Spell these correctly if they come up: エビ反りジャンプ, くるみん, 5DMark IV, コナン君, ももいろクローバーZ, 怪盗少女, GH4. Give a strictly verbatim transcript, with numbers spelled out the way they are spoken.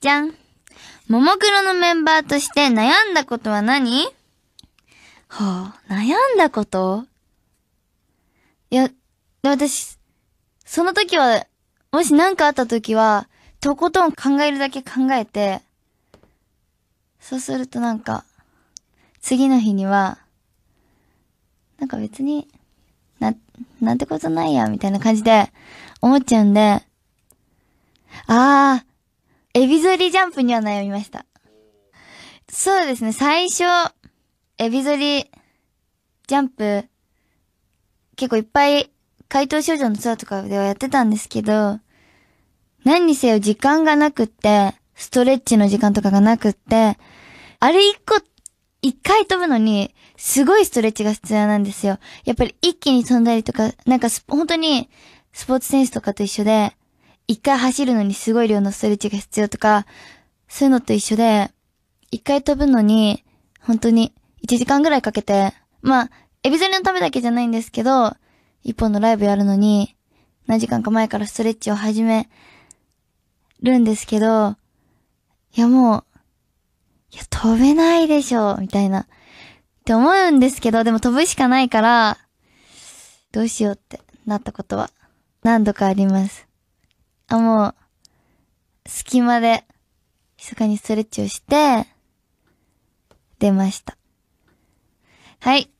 じゃん。ももクロのメンバーとして悩んだことは何？はあ、悩んだこと？いや、私、その時は、もし何かあった時は、とことん考えるだけ考えて、そうするとなんか、次の日には、なんか別にな、なんてことないや、みたいな感じで思っちゃうんで、ああ、エビ反りジャンプには悩みました。そうですね、最初、エビ反りジャンプ、結構いっぱい、怪盗少女の空とかではやってたんですけど、何にせよ時間がなくって、ストレッチの時間とかがなくって、あれ一個、一回飛ぶのに、すごいストレッチが必要なんですよ。やっぱり一気に飛んだりとか、なんか本当にスポーツ選手とかと一緒で、一回走るのにすごい量のストレッチが必要とか、そういうのと一緒で、一回飛ぶのに、本当にいちじかんぐらいかけて、まあ、エビ反りのためだけじゃないんですけど、一本のライブやるのに、何時間か前からストレッチを始めるんですけど、いやもう、いや飛べないでしょ、みたいな。って思うんですけど、でも飛ぶしかないから、どうしようってなったことは何度かあります。あ、もう、隙間で、密かにストレッチをして、出ました。はい。